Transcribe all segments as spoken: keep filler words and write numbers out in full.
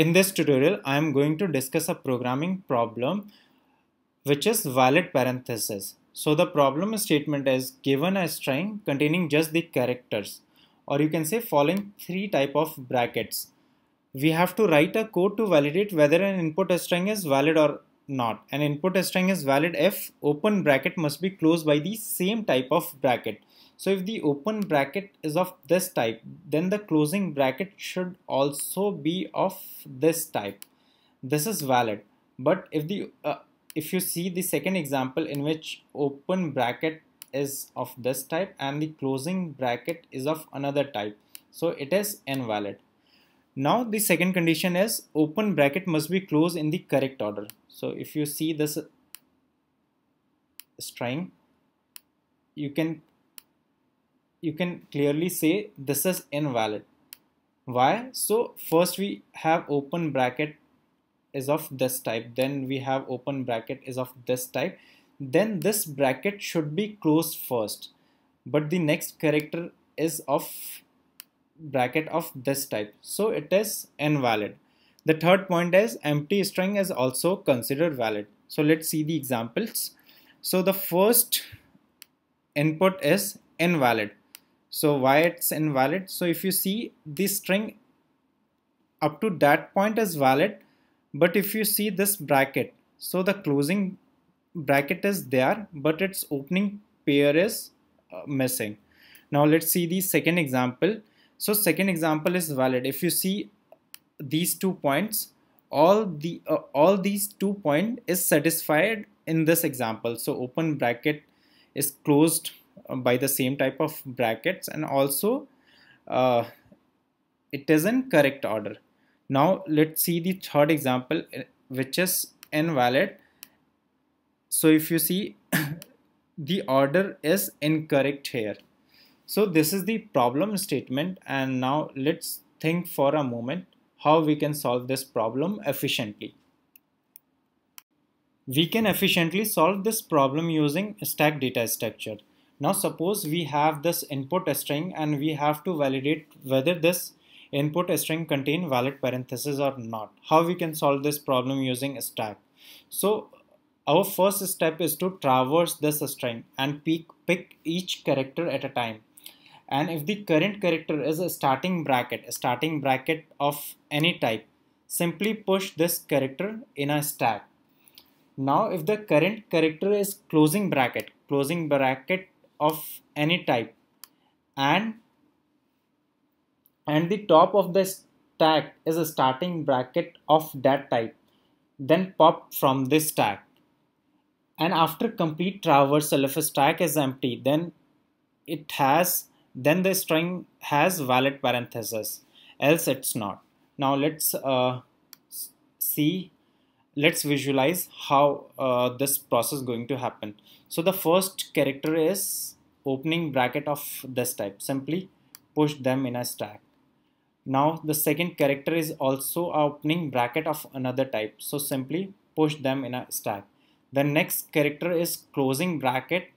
In this tutorial, I am going to discuss a programming problem which is valid parenthesis. So the problem statement is given a string containing just the characters, or you can say following three type of brackets. We have to write a code to validate whether an input string is valid or not. An input string is valid if open bracket must be closed by the same type of bracket. So if the open bracket is of this type, then the closing bracket should also be of this type. This is valid. But if the uh, if you see the second example in which open bracket is of this type and the closing bracket is of another type, so it is invalid. Now the second condition is open bracket must be closed in the correct order. So if you see this string, you can you can clearly say this is invalid. Why? So first we have open bracket is of this type, then we have open bracket is of this type, then this bracket should be closed first, but the next character is of bracket of this type, so it is invalid. The third point is empty string is also considered valid. So let's see the examples. So the first input is invalid. So why it's invalid? So if you see, this string up to that point is valid, but if you see this bracket, so the closing bracket is there, but its opening pair is uh, missing. Now let's see the second example. So second example is valid. If you see these two points, all the uh, all these two point is satisfied in this example. So open bracket is closed by the same type of brackets, and also uh, it is in correct order. Now let's see the third example, which is invalid. So if you see, the order is incorrect here. So this is the problem statement, and now let's think for a moment how we can solve this problem efficiently. We can efficiently solve this problem using stack data structure. Now suppose we have this input string and we have to validate whether this input string contain valid parentheses or not. How we can solve this problem using a stack? So our first step is to traverse this string and pick, pick each character at a time. And if the current character is a starting bracket, a starting bracket of any type, simply push this character in a stack. Now if the current character is closing bracket, closing bracket of any type, and and the top of the stack is a starting bracket of that type, then pop from this stack. And after complete traversal, if a stack is empty, then it has, then the string has valid parentheses, else it's not. Now let's uh, see, let's visualize how uh, this process is going to happen. So the first character is opening bracket of this type, simply push them in a stack. Now the second character is also opening bracket of another type, so simply push them in a stack. The next character is closing bracket,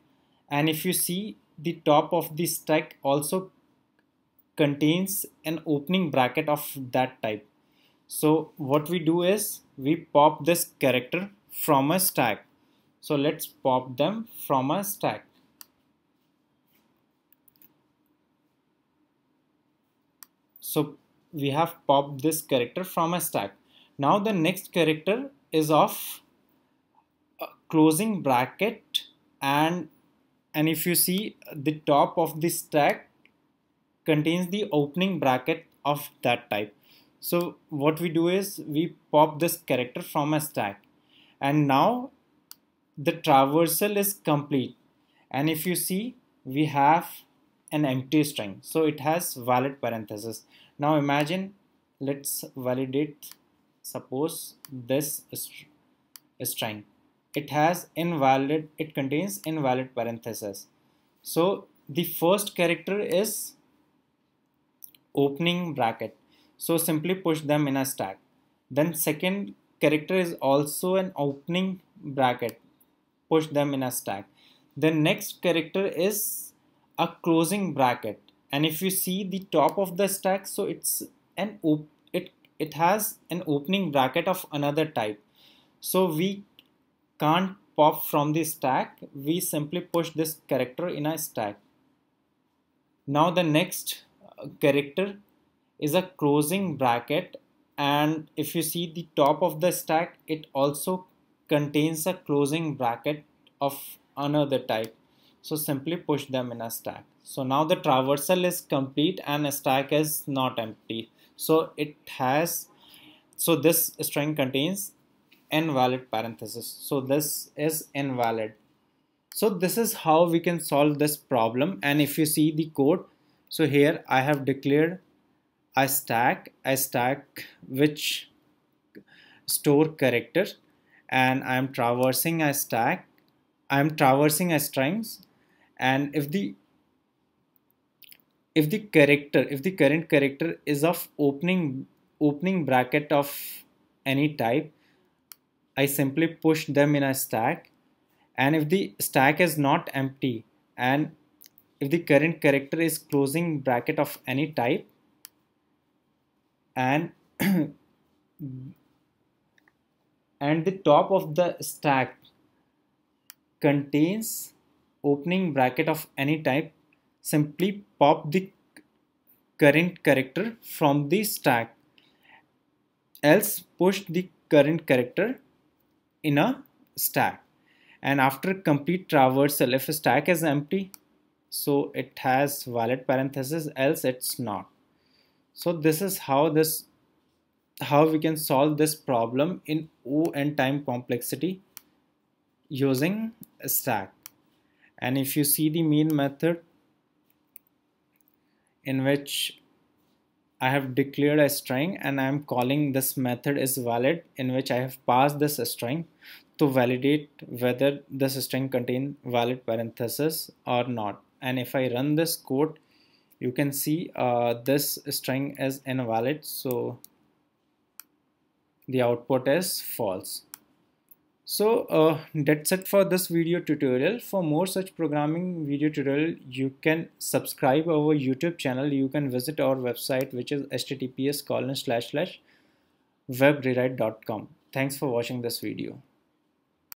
and if you see, the top of the stack also contains an opening bracket of that type. So what we do is we pop this character from a stack. So let's pop them from a stack. So we have popped this character from a stack. Now the next character is of closing bracket, and and if you see, the top of the stack contains the opening bracket of that type. So what we do is we pop this character from a stack, and now the traversal is complete, and if you see, we have an empty string, so it has valid parentheses. Now imagine, let's validate, suppose this string, it has invalid, it contains invalid parentheses. So the first character is opening bracket, so simply push them in a stack. Then second character is also an opening bracket, push them in a stack. The next character is a closing bracket, and if you see the top of the stack, so it's an op it it has an opening bracket of another type. So we can't pop from the stack, we simply push this character in a stack. Now the next character is a closing bracket, and if you see the top of the stack, it also contains a closing bracket of another type. So simply push them in a stack. So now the traversal is complete and a stack is not empty. So it has, so this string contains invalid parentheses. So this is invalid. So this is how we can solve this problem. And if you see the code, so here I have declared a stack, a stack which store character, and I am traversing a stack, I am traversing a strings, and if the if the character, if the current character is of opening opening bracket of any type, I simply push them in a stack. And if the stack is not empty and if the current character is closing bracket of any type, and and the top of the stack contains opening bracket of any type, simply pop the current character from the stack, else push the current character in a stack. And after complete traversal, if a stack is empty, so it has valid parentheses, else it's not. So this is how this how we can solve this problem in O(n) time complexity using a stack. And if you see the main method, in which I have declared a string and I am calling this method is valid, in which I have passed this string to validate whether this string contains valid parentheses or not. And if I run this code, you can see uh, this string is invalid, so the output is false. So uh, that's it for this video tutorial. For more such programming video tutorial, you can subscribe our YouTube channel. You can visit our website, which is https colon slash slash webrewrite dot com. Thanks for watching this video.